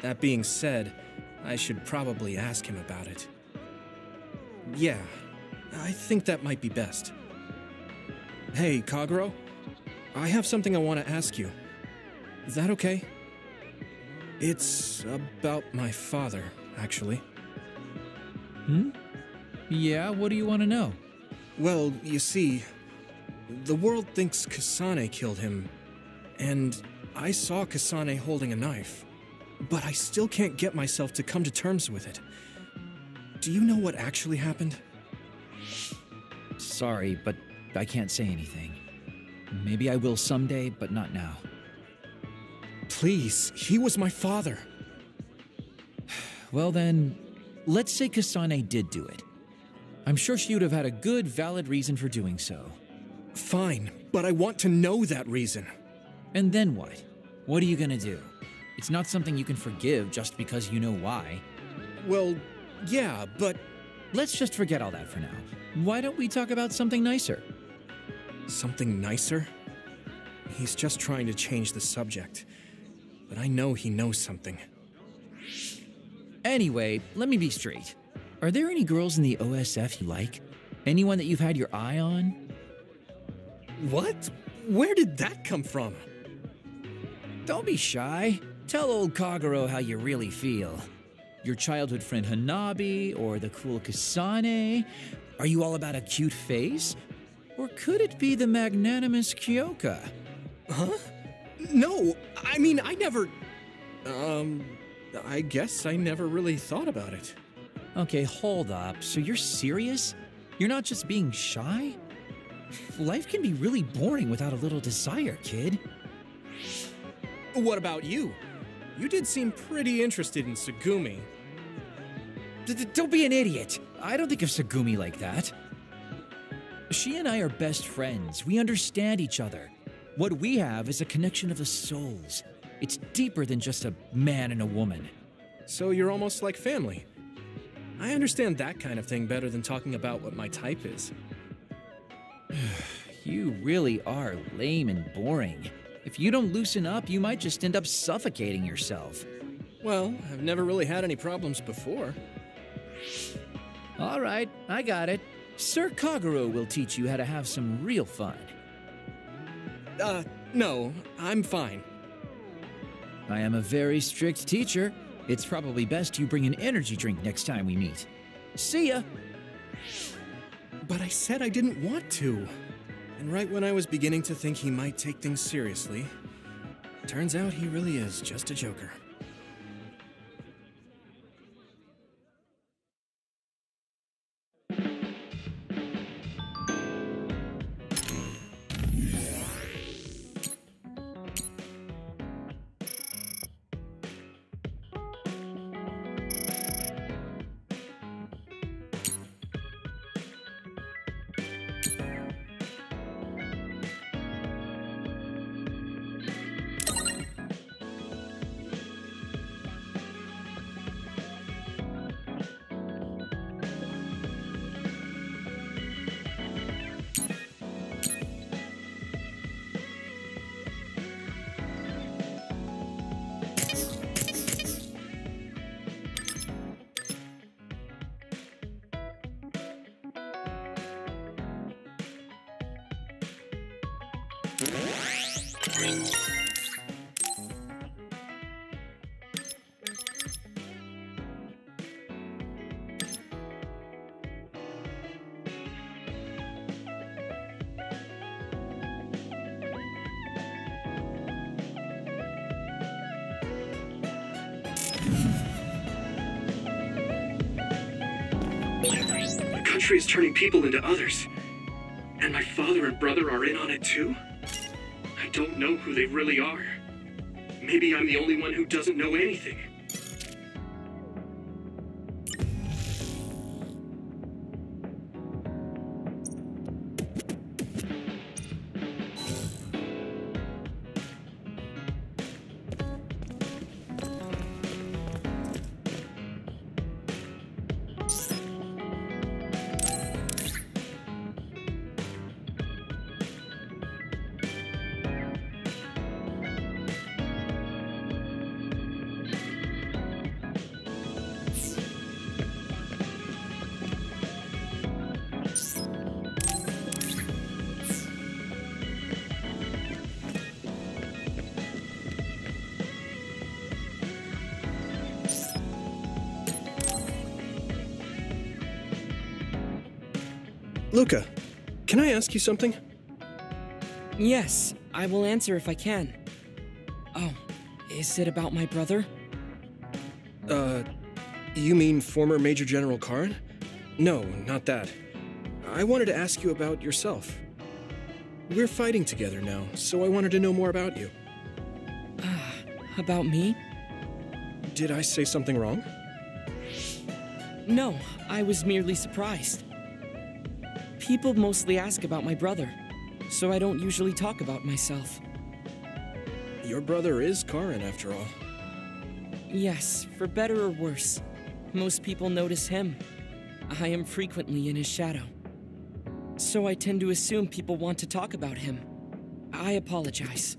That being said, I should probably ask him about it. Yeah, I think that might be best. Hey, Kagero, I have something I want to ask you. Is that okay? It's about my father, actually. Hmm? Yeah, what do you want to know? Well, you see, the world thinks Kasane killed him, and I saw Kasane holding a knife, but I still can't get myself to come to terms with it. Do you know what actually happened? Sorry, but I can't say anything. Maybe I will someday, but not now. Please, he was my father. Well then, let's say Kasane did do it. I'm sure she would have had a good, valid reason for doing so. Fine, but I want to know that reason. And then what? What are you gonna do? It's not something you can forgive just because you know why. Well, yeah, but... Let's just forget all that for now. Why don't we talk about something nicer? Something nicer? He's just trying to change the subject. But I know he knows something. Anyway, let me be straight. Are there any girls in the O S F you like? Anyone that you've had your eye on? What? Where did that come from? Don't be shy. Tell old Kagero how you really feel. Your childhood friend Hanabi, or the cool Kasane? Are you all about a cute face? Or could it be the magnanimous Kyoka? Huh? No, I mean, I never... Um, I guess I never really thought about it. Okay, hold up. So you're serious? You're not just being shy? Life can be really boring without a little desire, kid. What about you? You did seem pretty interested in Tsugumi. D-d-don't be an idiot. I don't think of Tsugumi like that. She and I are best friends. We understand each other. What we have is a connection of the souls. It's deeper than just a man and a woman. So you're almost like family. I understand that kind of thing better than talking about what my type is. You really are lame and boring. If you don't loosen up, you might just end up suffocating yourself. Well, I've never really had any problems before. All right, I got it. Sir Kagero will teach you how to have some real fun. Uh, no, I'm fine. I am a very strict teacher. It's probably best you bring an energy drink next time we meet. See ya! But I said I didn't want to. And right when I was beginning to think he might take things seriously, turns out he really is just a joker. The country is turning people into others. And my father and brother are in on it too? I don't know who they really are. Maybe I'm the only one who doesn't know anything. Luca, can I ask you something? Yes, I will answer if I can. Oh, is it about my brother? Uh, you mean former Major General Karin? No, not that. I wanted to ask you about yourself. We're fighting together now, so I wanted to know more about you. Uh, about me? Did I say something wrong? No, I was merely surprised. People mostly ask about my brother, so I don't usually talk about myself. Your brother is Karin, after all. Yes, for better or worse. Most people notice him. I am frequently in his shadow. So I tend to assume people want to talk about him. I apologize.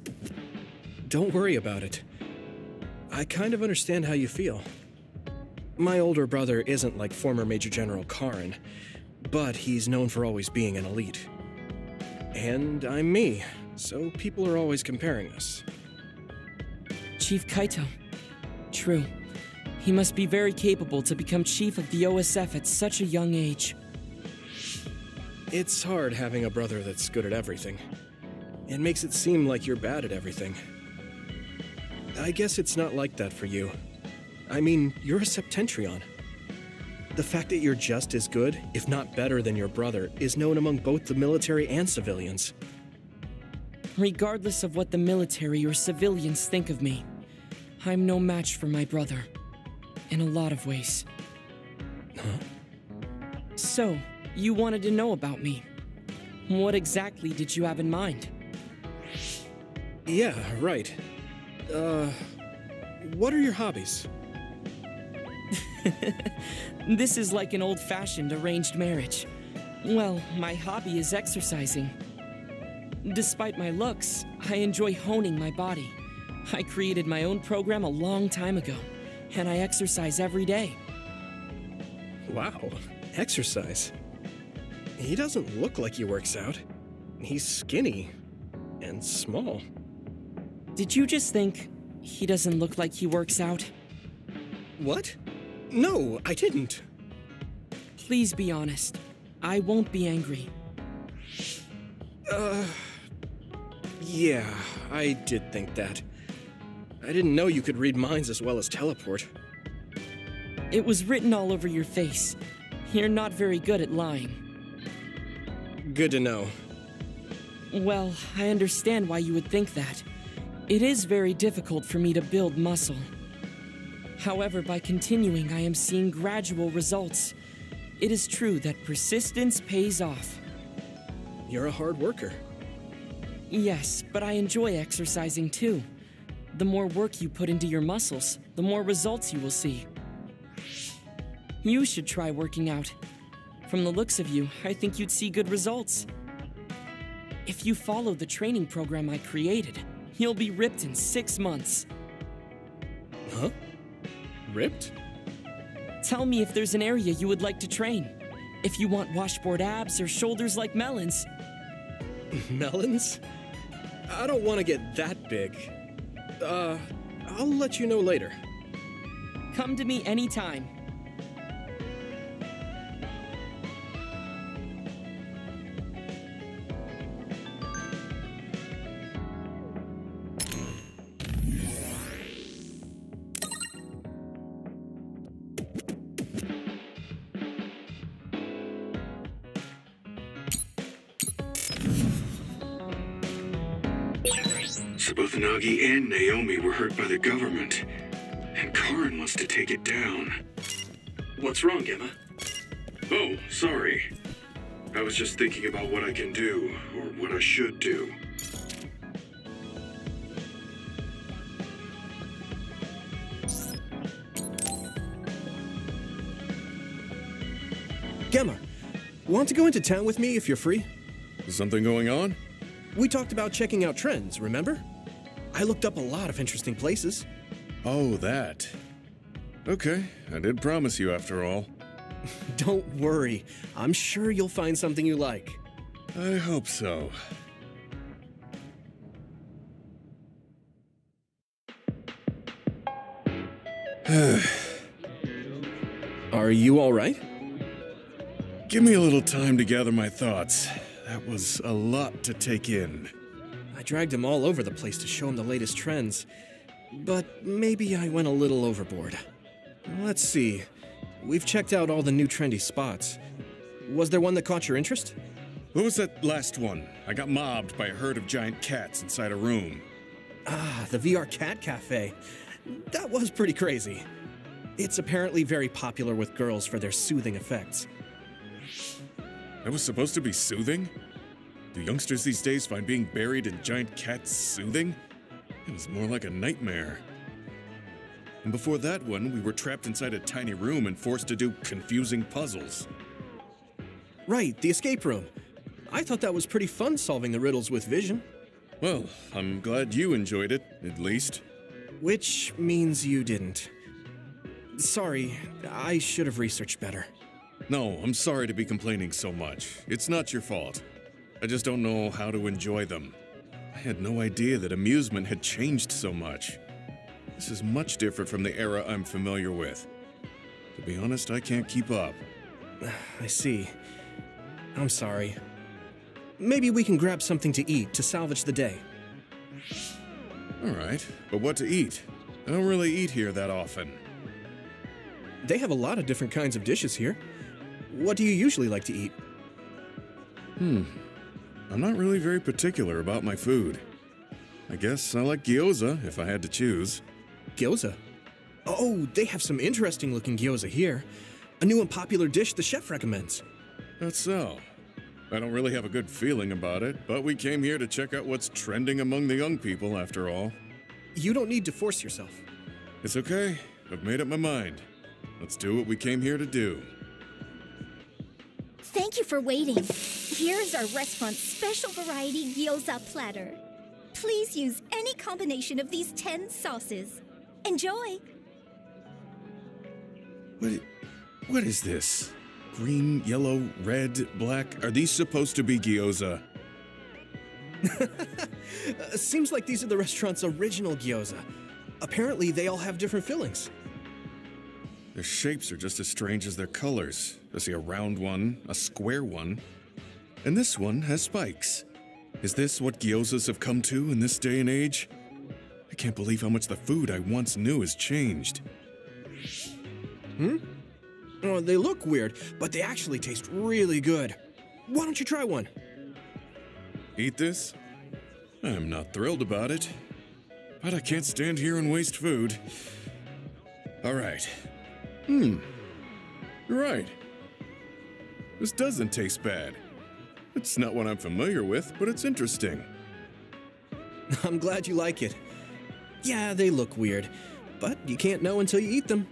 Don't worry about it. I kind of understand how you feel. My older brother isn't like former Major General Karin, but he's known for always being an elite. And I'm me, so people are always comparing us. Chief Kaito. True. He must be very capable to become chief of the O S F at such a young age. It's hard having a brother that's good at everything. It makes it seem like you're bad at everything. I guess it's not like that for you. I mean, you're a septentrion. The fact that you're just as good, if not better than your brother, is known among both the military and civilians. Regardless of what the military or civilians think of me, I'm no match for my brother. In a lot of ways. Huh? So, you wanted to know about me. What exactly did you have in mind? Yeah, right. Uh, what are your hobbies? This is like an old-fashioned arranged marriage. Well, my hobby is exercising. Despite my looks, I enjoy honing my body. I created my own program a long time ago, and I exercise every day. Wow, exercise. He doesn't look like he works out. He's skinny and small. Did you just think he doesn't look like he works out? What? No, I didn't. Please be honest. I won't be angry. Uh... Yeah, I did think that. I didn't know you could read minds as well as teleport. It was written all over your face. You're not very good at lying. Good to know. Well, I understand why you would think that. It is very difficult for me to build muscle. However, by continuing, I am seeing gradual results. It is true that persistence pays off. You're a hard worker. Yes, but I enjoy exercising too. The more work you put into your muscles, the more results you will see. You should try working out. From the looks of you, I think you'd see good results. If you follow the training program I created, you'll be ripped in six months. Huh? Ripped? Tell me if there's an area you would like to train. If you want washboard abs or shoulders like melons. Melons? I don't want to get that big. Uh, I'll let you know later. Come to me anytime. Nagi and Naomi were hurt by the government, and Karin wants to take it down. What's wrong, Emma? Oh, sorry. I was just thinking about what I can do, or what I should do. Gemma, want to go into town with me if you're free? Is something going on? We talked about checking out trends, remember? I looked up a lot of interesting places. Oh, that. Okay, I did promise you after all. Don't worry. I'm sure you'll find something you like. I hope so. Are you all right? Give me a little time to gather my thoughts. That was a lot to take in. I dragged him all over the place to show him the latest trends, but maybe I went a little overboard. Let's see. We've checked out all the new trendy spots. Was there one that caught your interest? What was that last one? I got mobbed by a herd of giant cats inside a room. Ah, the V R Cat Cafe. That was pretty crazy. It's apparently very popular with girls for their soothing effects. That was supposed to be soothing? Do youngsters these days find being buried in giant cats soothing? It was more like a nightmare. And before that one, we were trapped inside a tiny room and forced to do confusing puzzles. Right, the escape room. I thought that was pretty fun solving the riddles with vision. Well, I'm glad you enjoyed it, at least. Which means you didn't. Sorry, I should have researched better. No, I'm sorry to be complaining so much. It's not your fault. I just don't know how to enjoy them. I had no idea that amusement had changed so much. This is much different from the era I'm familiar with. To be honest, I can't keep up. I see. I'm sorry. Maybe we can grab something to eat to salvage the day. All right, but what to eat? I don't really eat here that often. They have a lot of different kinds of dishes here. What do you usually like to eat? Hmm. I'm not really very particular about my food. I guess I like gyoza if I had to choose. Gyoza? Oh, they have some interesting looking gyoza here. A new and popular dish the chef recommends. That's so. I don't really have a good feeling about it, but we came here to check out what's trending among the young people, after all. You don't need to force yourself. It's okay. I've made up my mind. Let's do what we came here to do. Thank you for waiting. Here's our restaurant's special variety gyoza platter. Please use any combination of these ten sauces. Enjoy! What is, what is this? Green, yellow, red, black? Are these supposed to be gyoza? Seems like these are the restaurant's original gyoza. Apparently, they all have different fillings. Their shapes are just as strange as their colors. I see a round one, a square one, and this one has spikes. Is this what gyozas have come to in this day and age? I can't believe how much the food I once knew has changed. Hmm? Oh, they look weird, but they actually taste really good. Why don't you try one? Eat this? I'm not thrilled about it, but I can't stand here and waste food. All right. Hmm. You're right. This doesn't taste bad. It's not one I'm familiar with, but it's interesting. I'm glad you like it. Yeah, they look weird, but you can't know until you eat them.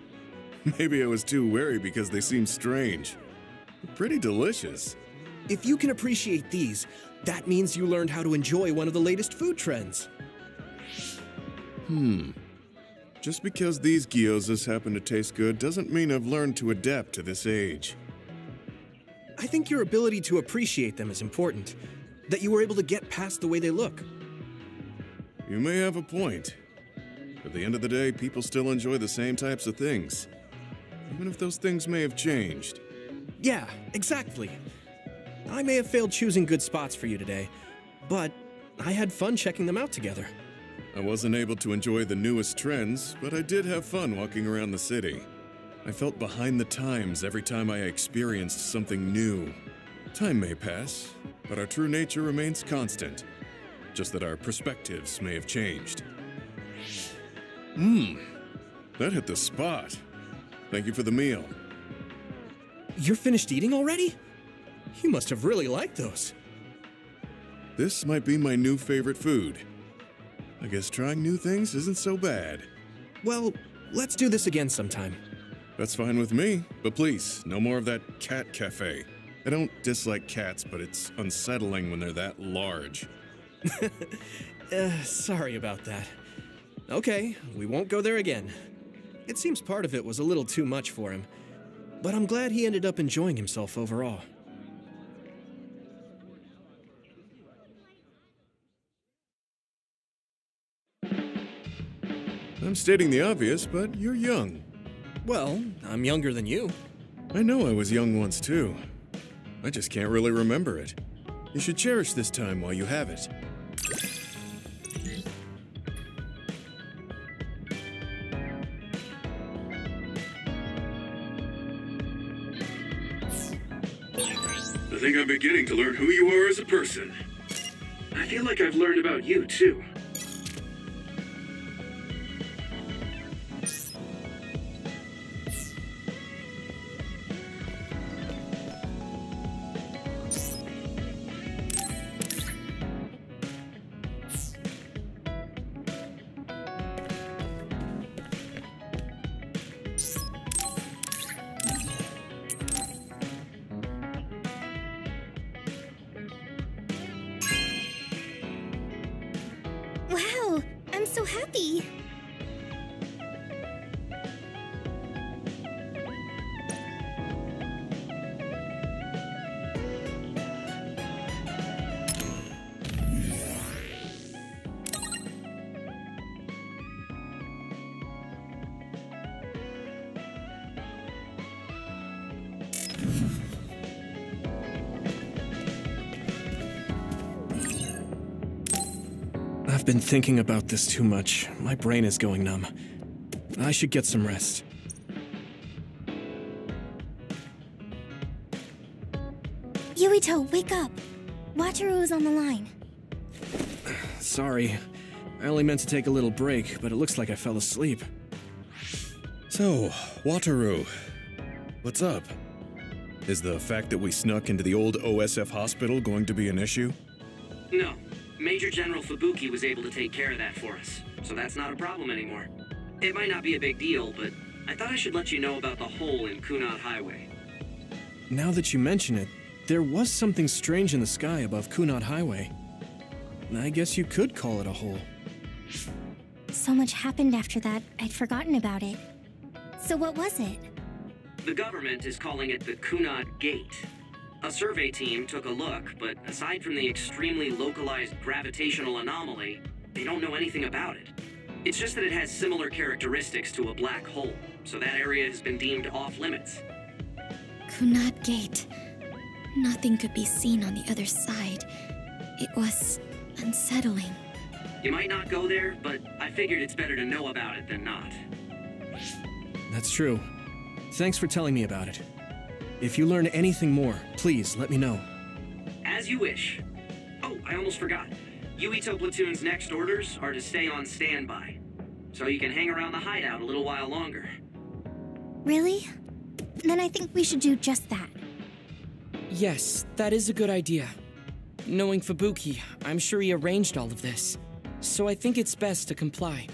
Maybe I was too wary because they seem strange. They're pretty delicious. If you can appreciate these, that means you learned how to enjoy one of the latest food trends. Hmm. Just because these gyozas happen to taste good doesn't mean I've learned to adapt to this age. I think your ability to appreciate them is important, that you were able to get past the way they look. You may have a point. At the end of the day, people still enjoy the same types of things, even if those things may have changed. Yeah, exactly. I may have failed choosing good spots for you today, but I had fun checking them out together. I wasn't able to enjoy the newest trends, but I did have fun walking around the city. I felt behind the times every time I experienced something new. Time may pass, but our true nature remains constant. Just that our perspectives may have changed. Mmm, that hit the spot. Thank you for the meal. You're finished eating already? You must have really liked those. This might be my new favorite food. I guess trying new things isn't so bad. Well, let's do this again sometime. That's fine with me, but please, no more of that cat cafe. I don't dislike cats, but it's unsettling when they're that large. uh, sorry about that. Okay, we won't go there again. It seems part of it was a little too much for him, but I'm glad he ended up enjoying himself overall. I'm stating the obvious, but you're young. Well, I'm younger than you. I know I was young once, too. I just can't really remember it. You should cherish this time while you have it. I think I'm beginning to learn who you are as a person. I feel like I've learned about you, too. I've been thinking about this too much. My brain is going numb. I should get some rest. Yuito, wake up! Wataru is on the line. Sorry. I only meant to take a little break, but it looks like I fell asleep. So, Wataru, what's up? Is the fact that we snuck into the old O S F hospital going to be an issue? No. Major General Fubuki was able to take care of that for us, so that's not a problem anymore. It might not be a big deal, but I thought I should let you know about the hole in Kunad Highway. Now that you mention it, there was something strange in the sky above Kunad Highway. I guess you could call it a hole. So much happened after that, I'd forgotten about it. So what was it? The government is calling it the Kunad Gate. A survey team took a look, but aside from the extremely localized gravitational anomaly, they don't know anything about it. It's just that it has similar characteristics to a black hole, so that area has been deemed off-limits. Kunad Gate. Nothing could be seen on the other side. It was unsettling. You might not go there, but I figured it's better to know about it than not. That's true. Thanks for telling me about it. If you learn anything more, please let me know. As you wish. Oh, I almost forgot. Yuito Platoon's next orders are to stay on standby, so you can hang around the hideout a little while longer. Really? Then I think we should do just that. Yes, that is a good idea. Knowing Fubuki, I'm sure he arranged all of this, so I think it's best to comply.